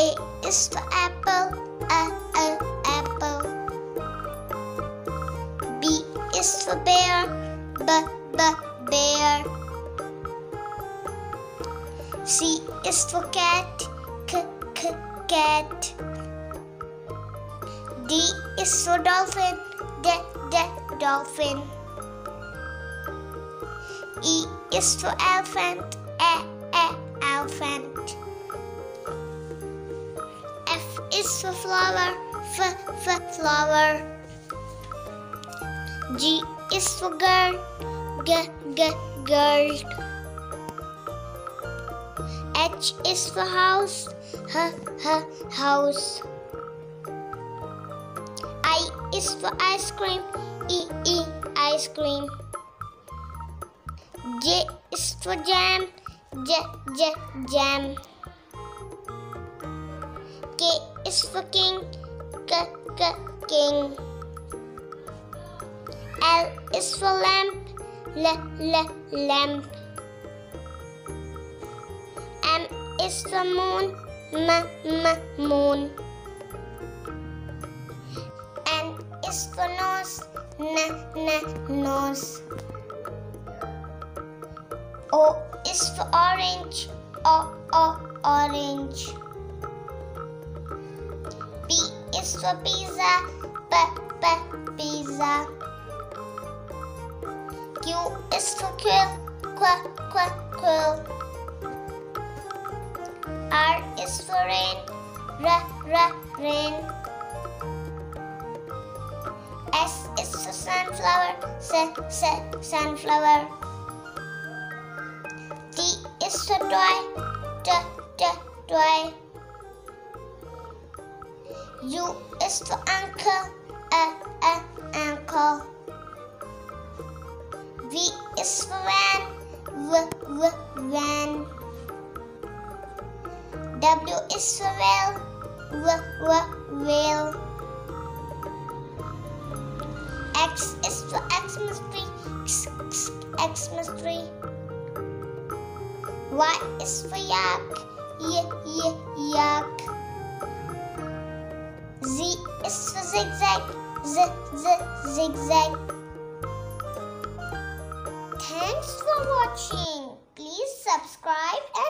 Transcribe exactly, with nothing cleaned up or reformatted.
A is for apple, a, a, apple. B is for bear, b, b, bear. C is for cat, c, c, cat. D is for dolphin, d, d, dolphin. E is for elephant, e, e, elephant. F is for flower, f, f, flower. G is for girl, g, g, girl. H is for house, h, h, house. I is for ice cream, e, e, ice cream. J is for jam, j, j, jam. K is for king, k, k, king. L is for lamp, l, l, lamp. M is for moon, m, m, moon. N is for nose, n, n, nose. O is for orange, o, o, orange. P is for pizza, p, p, pizza. Q is for quill, qu, qu, quill. R is for rain, r, r, rain. S is for sunflower, s, s, sunflower. T is for toy, t, t, toy. U is for uncle, a, a, uncle. V is for van, v, v, van. W is for whale, w, w, whale. X is for Xmas tree, x, x, Xmas tree. Y is for yak, y, y, yak. Z is for zigzag, z, z, zigzag. Thanks for watching. Please subscribe and